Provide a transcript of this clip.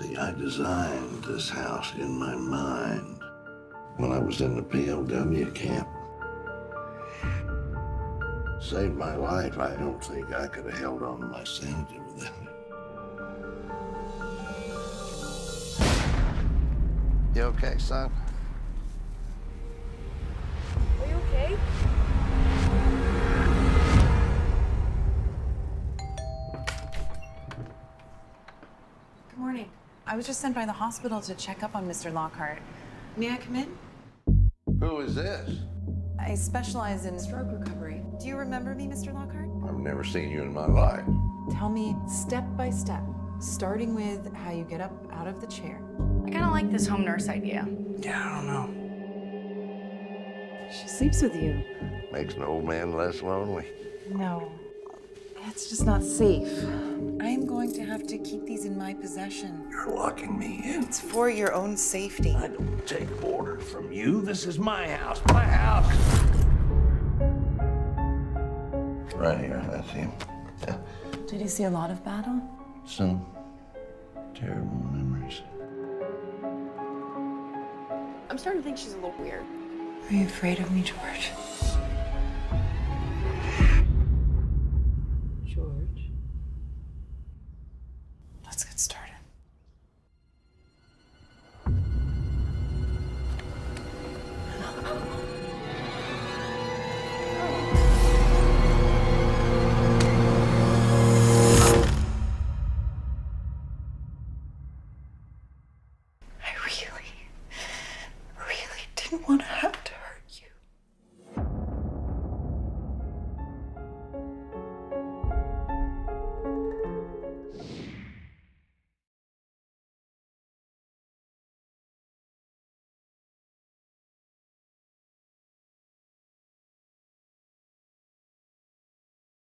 See, I designed this house in my mind when I was in the POW camp. Saved my life. I don't think I could have held on to my sanity without it. You okay, son? Are you okay? Good morning. I was just sent by the hospital to check up on Mr. Lockhart. May I come in? Who is this? I specialize in stroke recovery. Do you remember me, Mr. Lockhart? I've never seen you in my life. Tell me step by step, starting with how you get up out of the chair. I kind of like this home nurse idea. Yeah, I don't know. She sleeps with you. Makes an old man less lonely. No, that's just not safe. I'm going to have to keep these in my possession. You're locking me in. It's for your own safety. I don't take orders from you. This is my house, my house. Right here, that's him. Yeah. Did he see a lot of battle? Some terrible memories. I'm starting to think she's a little weird. Are you afraid of me, George?